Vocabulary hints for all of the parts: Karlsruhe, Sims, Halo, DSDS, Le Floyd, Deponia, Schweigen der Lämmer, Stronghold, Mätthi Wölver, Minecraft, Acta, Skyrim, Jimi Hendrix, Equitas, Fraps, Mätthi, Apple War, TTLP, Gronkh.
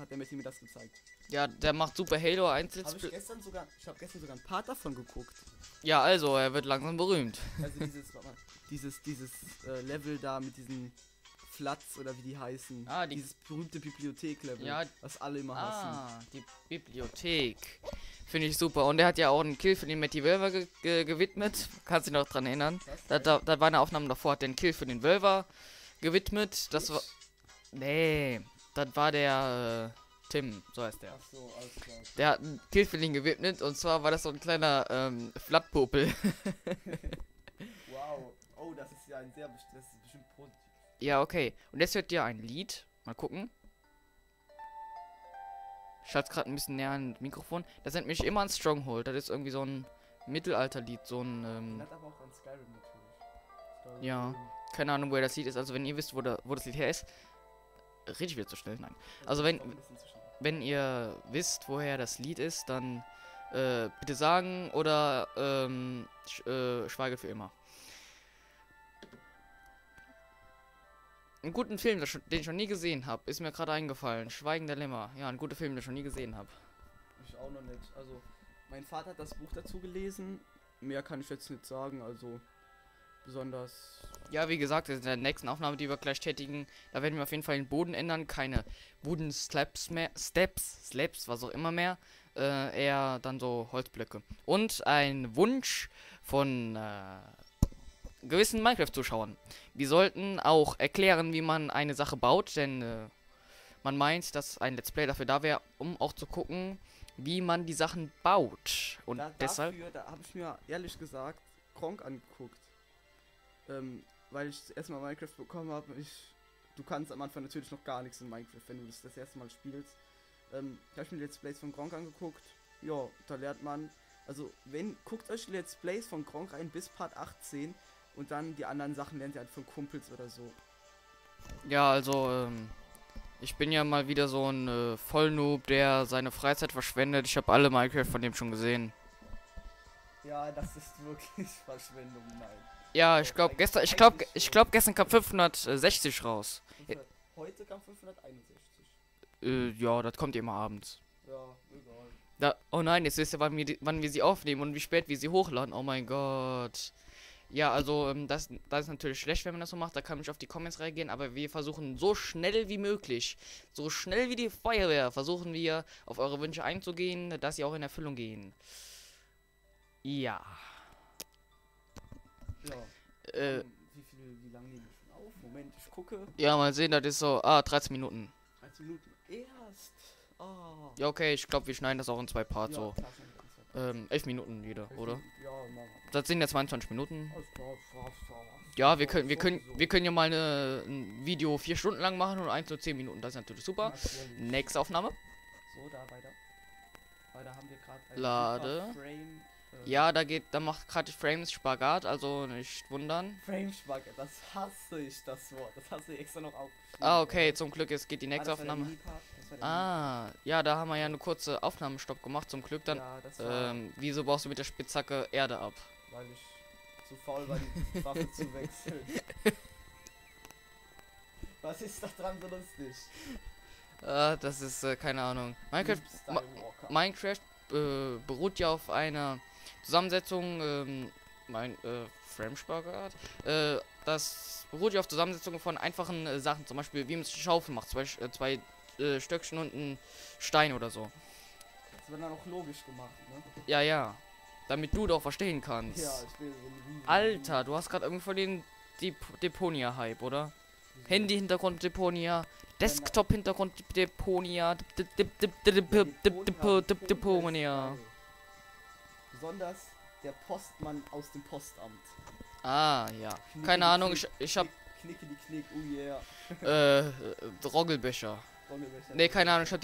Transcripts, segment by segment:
hat der Mätthi mir das gezeigt. Ja, der macht super Halo 1 Let's Play. Ich habe gestern sogar ein paar davon geguckt. Ja, also, er wird langsam berühmt. Also dieses Level da mit diesen Flats oder wie die heißen. Ah, dieses berühmte Bibliothek-Level, ja, was alle immer hassen. Die Bibliothek. Finde ich super. Und er hat ja auch einen Kill für den Mätthi Wölver gewidmet. Kannst du dich noch dran erinnern? Da war eine Aufnahme davor, hat den Kill für den Wölver gewidmet. Das war... Nee, das war der... Tim, so heißt der. Ach so, alles klar. Der hat einen Kill für den gewidmet. Und zwar war das so ein kleiner Flattpopel. Wow. Oh, das ist ja ein sehr... Das ist bestimmt positiv. Ja, okay. Und jetzt hört ihr ein Lied. Mal gucken. Ich schalte gerade ein bisschen näher an das Mikrofon. Das nennt mich immer an Stronghold. Das ist irgendwie so ein Mittelalterlied. So ein. Das hat aber auch an Skyrim natürlich. Skyrim. Ja. Keine Ahnung, woher das Lied ist. Also, wenn ihr wisst, wo das Lied her ist. Rede ich wieder zu schnell? Nein. Also, wenn ihr wisst, woher das Lied ist, dann bitte sagen oder schweige für immer. Einen guten Film, den ich schon nie gesehen habe, ist mir gerade eingefallen. Schweigen der Lämmer. Ja, ein guter Film, den ich schon nie gesehen habe. Ich auch noch nicht. Also, mein Vater hat das Buch dazu gelesen. Mehr kann ich jetzt nicht sagen, also besonders... Ja, wie gesagt, in der nächsten Aufnahme, die wir gleich tätigen, da werden wir auf jeden Fall den Boden ändern. Keine Boden-Slaps mehr. Slaps, was auch immer mehr. Eher dann so Holzblöcke. Und ein Wunsch von... gewissen Minecraft-Zuschauern. Die sollten auch erklären, wie man eine Sache baut, denn man meint, dass ein Let's Play dafür da wäre, um auch zu gucken, wie man die Sachen baut. Und deshalb... Da habe ich mir ehrlich gesagt Gronkh angeguckt. Weil ich erstmal Minecraft bekommen habe. Du kannst am Anfang natürlich noch gar nichts in Minecraft, wenn du das erste Mal spielst. Da habe ich mir Let's Plays von Gronkh angeguckt. Ja, da lernt man... Also, guckt euch Let's Plays von Gronkh rein bis Part 18... Und dann die anderen Sachen lernt ihr halt von Kumpels oder so. Ja, also, ich bin ja mal wieder so ein Vollnoob, der seine Freizeit verschwendet. Ich habe alle Minecraft von dem schon gesehen. Ja, das ist wirklich Verschwendung, nein. Ja, ich glaube, gestern kam 560 raus. Heute kam 561. Ja, das kommt immer abends. Ja, egal. Oh nein, jetzt wisst ihr, wann wir sie aufnehmen und wie spät wir sie hochladen. Oh mein Gott. Ja, also das ist natürlich schlecht, wenn man das so macht. Da kann ich auf die Comments reagieren, aber wir versuchen so schnell wie möglich, so schnell wie die Feuerwehr, versuchen wir auf eure Wünsche einzugehen, dass sie auch in Erfüllung gehen. Ja. Ja. Wie lange nehmen wir schon auf? Moment, ich gucke. Ja, mal sehen, das ist so, 13 Minuten. 13 Minuten erst. Oh. Ja, okay, ich glaube, wir schneiden das auch in 2 Parts, ja, so. Klar, 11 Minuten wieder, oder? Ja, Mama. Das sind ja 22 Minuten. Ja, wir können ja mal ein Video 4 Stunden lang machen und eins nur 10 Minuten. Das ist natürlich super. Nächste Aufnahme. So, da weiter. Weil da haben wir gerade ein Lade. Frame, ja, da macht gerade Frames Spagat, also nicht wundern. Frames Spagat, das hasse ich, das Wort. Das hasse ich extra noch auf. Ah, okay, zum Glück, jetzt geht die nächste Aufnahme. Ja, da haben wir ja eine kurze Aufnahmestopp gemacht, zum Glück dann. Ja, wieso baust du mit der Spitzhacke Erde ab? Weil ich zu faul war, die Waffe zu wechseln. Was ist da dran so lustig? Das ist, keine Ahnung. Minecraft beruht ja auf einer Zusammensetzung, Frame-Spagat. Das beruht ja auf Zusammensetzungen von einfachen Sachen, zum Beispiel wie man Schaufeln macht, zwei Stöckchen und ein Stein oder so. Das wird dann auch logisch gemacht, ne? Ja, ja. Damit du doch verstehen kannst. Ja, ich will so. Alter, du hast gerade irgendwie von den Deponia-Hype, oder? Ja. Handy-Hintergrund Deponia, Desktop-Hintergrund Deponia, Deponia. Besonders der Postmann aus dem Postamt. Ah, ja. Keine Ahnung, ich hab... Knick, oh yeah. Roggelbecher. Ne, keine Ahnung, ich hab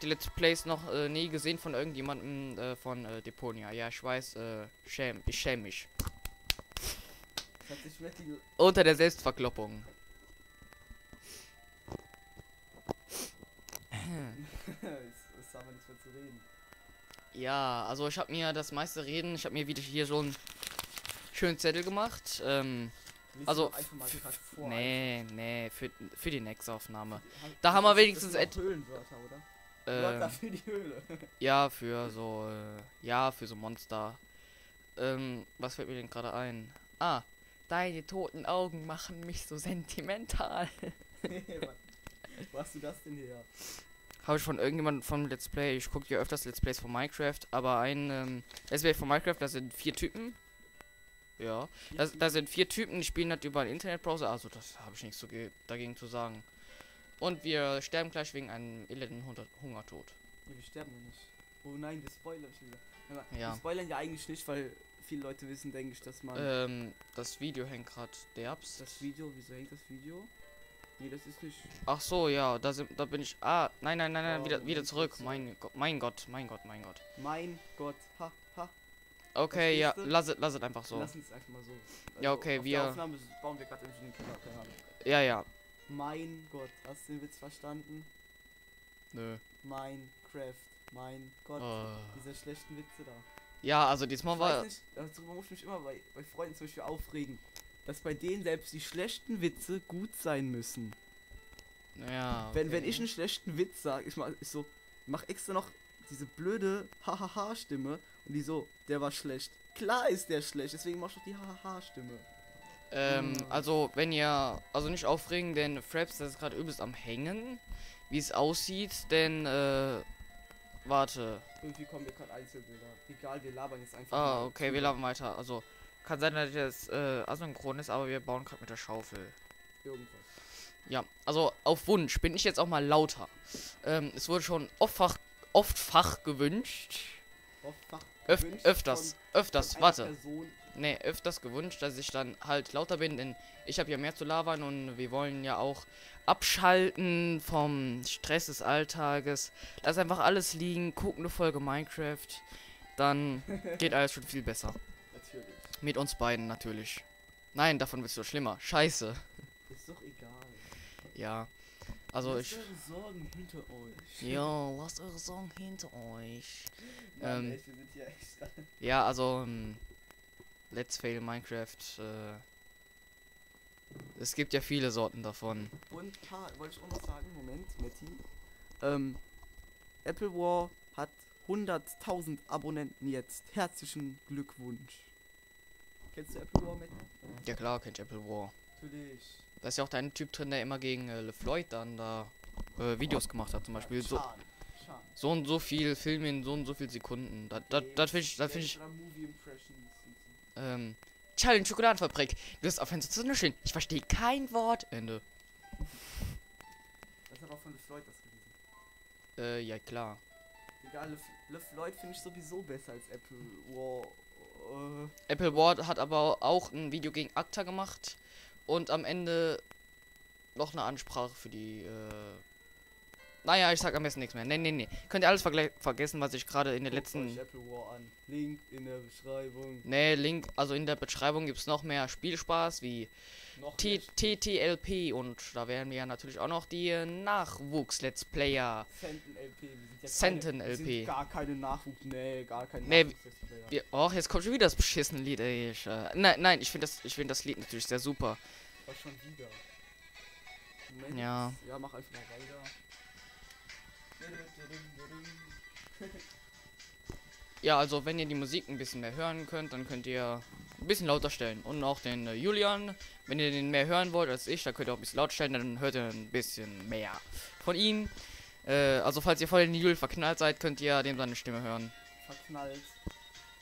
die Let's Plays noch nie gesehen von irgendjemandem von Deponia. Ja, ich weiß, ich schäme mich. Unter der Selbstverkloppung. Das haben wir nichts mehr zu reden. Ja, also ich hab mir das meiste reden, ich hab mir wieder hier so einen schönen Zettel gemacht. Also, für die Next-Aufnahme. Da haben wir wenigstens Höhlenwörter, oder? Wörter für die Höhle. Ja, für so Monster. Was fällt mir denn gerade ein? Ah, deine toten Augen machen mich so sentimental. Wo hast du das denn her? Habe ich von irgendjemandem vom Let's Play. Ich gucke ja öfters Let's Plays von Minecraft, aber ein Let's Play von Minecraft, da sind 4 Typen. Ja, da sind 4 Typen, die spielen halt über einen Internetbrowser, also das habe ich nichts dagegen zu sagen. Und wir sterben gleich wegen einem elenden Hungertod. Ja, wir sterben ja nicht. Oh nein, wir spoilern schon wieder. Aber ja. Wir spoilern ja eigentlich nicht, weil viele Leute wissen, denke ich, dass man... das Video hängt gerade derbst. Das Video? Wieso hängt das Video? Nee, das ist nicht... Ach so, ja, da bin ich... Ah, nein, oh, wieder zurück. Mein Gott. Mein Gott, ha, ha. Okay, ja, lass es einfach so. Lass uns einfach mal so. Also ja, okay, der Aufnahme bauen wir gerade in den Keller. Ja. Mein Gott, hast du den Witz verstanden? Nö. Minecraft, mein Gott, diese schlechten Witze da. Ja, also diesmal war... Ich weiß nicht, darüber muss ich mich immer bei Freunden zum Beispiel aufregen, dass bei denen selbst die schlechten Witze gut sein müssen. Ja, okay. Wenn ich einen schlechten Witz sage, ich mach extra noch diese blöde Hahaha-Stimme. Und die so, der war schlecht. Klar ist der schlecht, deswegen machst du die Hahaha-Stimme. Also wenn ihr, also nicht aufregen, denn Fraps, das ist gerade übelst am Hängen, wie es aussieht, denn, warte. Irgendwie kommen wir gerade Einzelbilder. Egal, wir labern jetzt einfach. Ah, okay, wir labern weiter. Also, kann sein, dass das asynchron ist, aber wir bauen gerade mit der Schaufel. Irgendwas. Ja, also auf Wunsch bin ich jetzt auch mal lauter. Es wurde schon oftfach gewünscht. Öfters gewünscht, dass ich dann halt lauter bin, denn ich habe ja mehr zu labern und wir wollen ja auch abschalten vom Stress des Alltages. Lass einfach alles liegen, gucken eine Folge Minecraft, dann geht alles schon viel besser. Natürlich. Mit uns beiden natürlich. Nein, davon wird es doch schlimmer. Scheiße. Ist doch egal. Ja. Also lasst eure Sorgen hinter euch. Ja, lasst eure Sorgen hinter euch. Mann, ey, wir sind hier extra. Ja, also Let's Fail Minecraft. Es gibt ja viele Sorten davon. Und wollte ich auch noch sagen, Moment, Mätthi. Apple War hat 100.000 Abonnenten jetzt. Herzlichen Glückwunsch. Kennst du Apple War, Mätthi? Ja klar, kenn ich Apple War. Natürlich. Da ist ja auch der eine Typ drin, der immer gegen Le Floyd dann da Videos gemacht hat, zum Beispiel. Ja, so und so viel Filme in so und so viel Sekunden. Das finde ich. Challenge Schokoladenfabrik. Du hast auf Fenster zu nuscheln. Ich verstehe kein Wort. Ende. Das hat auch von Le Floyd das gewesen. Ja klar. Egal, Le Floyd finde ich sowieso besser als Apple War. Apple War hat aber auch ein Video gegen Acta gemacht. Und am Ende noch eine Ansprache für die, naja, ich sag am besten nichts mehr. Nee. Könnt ihr alles vergessen, was ich gerade in der letzten... Apple War an. Link in der Beschreibung. Nee, Link, also in der Beschreibung gibt's noch mehr Spielspaß wie TTLP. Und da werden wir ja natürlich auch noch die Nachwuchs-Let's Player. Senten-LP. Wir sind gar keine Nachwuchs, Nachwuchs-Let's Player. Och, jetzt kommt schon wieder das beschissene Lied, ey. Nein, ich find das Lied natürlich sehr super. War schon wieder. Moment, ja. Ja, mach einfach mal weiter. Ja, also wenn ihr die Musik ein bisschen mehr hören könnt, dann könnt ihr ein bisschen lauter stellen. Und auch den Julian, wenn ihr den mehr hören wollt als ich, dann könnt ihr auch ein bisschen laut stellen, dann hört ihr ein bisschen mehr von ihm. Also falls ihr voll in den Jul verknallt seid, könnt ihr dem seine Stimme hören. Verknallt.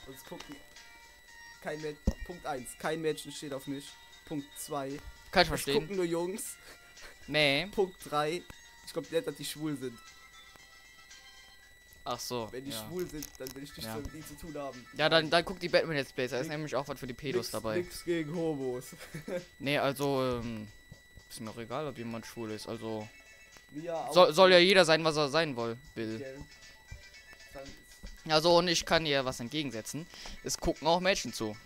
Sonst gucken. Punkt 1. Kein Mädchen steht auf mich. Punkt 2. Kann ich verstehen. Gucken nur Jungs. Nee. Punkt 3. Ich glaube, dass die schwul sind. Ach so. Wenn die schwul sind, dann will ich nicht mit ihnen zu tun haben. Ja, dann guck die Batman Let's Plays. Da ist nämlich auch was für die Pedos dabei. Nix gegen Hobos. Nee, also, ist mir auch egal, ob jemand schwul ist. Also, soll ja jeder sein, was er sein will. Ja, so, und ich kann ihr was entgegensetzen. Es gucken auch Mädchen zu.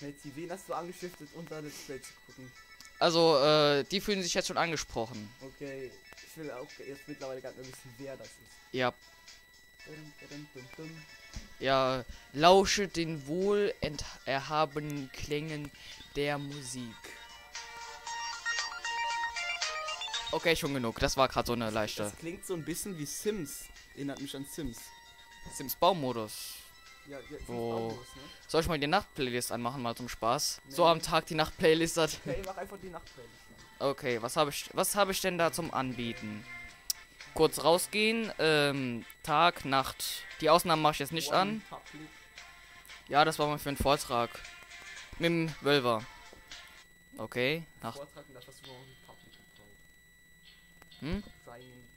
Mätthi, wen hast du angestiftet, unter Let's Play zu gucken? Also, die fühlen sich jetzt schon angesprochen. Okay. Ich will auch erst mittlerweile gar nicht mehr wissen, wer das ist. Ja. Ja, lausche den wohl erhabenen Klängen der Musik. Okay, schon genug. Das war gerade so eine leichte. Das klingt so ein bisschen wie Sims. Erinnert mich an Sims. Sims Baumodus. Ja, ja, Sims Baumodus, ne? Soll ich mal die Nacht-Playlist anmachen, mal zum Spaß? Nee. So am Tag die Nacht-Playlist hat. Okay, mach einfach die Nacht-Playlist. Okay, was habe ich denn da zum Anbieten? Kurz rausgehen, Tag, Nacht. Die Ausnahmen mache ich jetzt nicht an. Ja, das war mal für einen Vortrag. Mit dem Wölver. Okay, Nacht. Hm?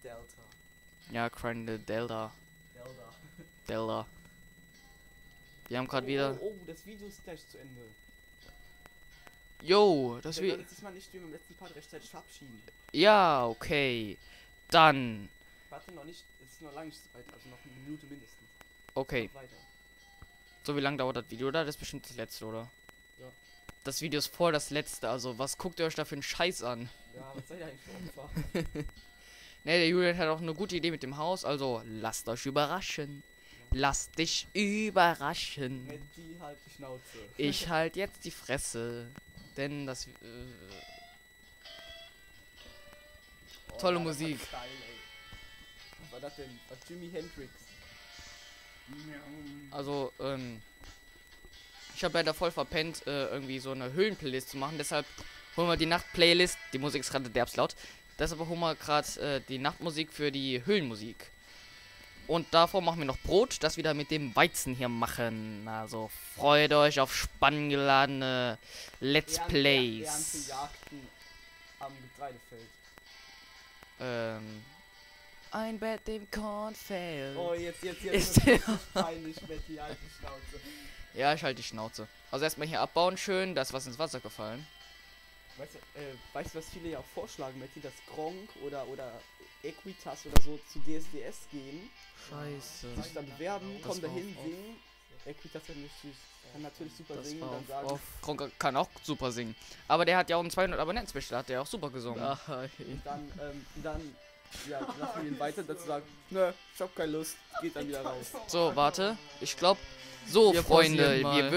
Delta. Ja, Crying the Delta. Delta. Wir haben gerade wieder. Oh, das Video ist gleich zu Ende. Jo, das wir. Diesmal nicht wie beim letzten Part rechtzeitig verabschieden. Ja, okay. Dann. Warte noch nicht, es ist noch lange nicht so weit, also noch eine Minute mindestens. Okay. So, wie lange dauert das Video da? Das ist bestimmt das letzte, oder? Ja. Das Video ist voll das letzte, also was guckt ihr euch da für einen Scheiß an? Ja, was seid ihr eigentlich für Opfer? Ne, der Julian hat auch eine gute Idee mit dem Haus, also lasst euch überraschen. Ja. Lasst dich überraschen. Mätthi, halt die Schnauze. Ich halt jetzt die Fresse. Denn das. Tolle Alter, Musik. Das war Style, ey. Was war das denn? Was Jimi Hendrix? Also, ich habe leider voll verpennt, irgendwie so eine Höhlen-Playlist zu machen. Deshalb holen wir die Nacht-Playlist. Die Musik ist gerade derbslaut. Deshalb holen wir gerade die Nachtmusik für die Höhlenmusik. Und davor machen wir noch Brot, das wir da mit dem Weizen hier machen. Also freut euch auf spanngeladene Let's Plays. Ernte Jagden am Getreidefeld. Ein Bett im Kornfeld. Oh, jetzt. Peinlich, Mätthi, halt die Schnauze. Ja, ich halte die Schnauze. Also erstmal hier abbauen, schön, da ist was ins Wasser gefallen. Weißt du, was viele ja auch vorschlagen, Mätthi, dass Gronkh oder Equitas oder so zu DSDS gehen. Scheiße. Sich dann bewerben, kommen dahin, singen. Equitas kann natürlich super das singen und dann sagen. Gronkh kann auch super singen. Aber der hat ja auch einen 200 Abonnenten-Special, hat der auch super gesungen. Ja. Und dann ja, lassen wir ihn weiter dazu sagen, nö, ich hab keine Lust, geht dann wieder raus. So, warte, ich glaube, so, Freunde, wir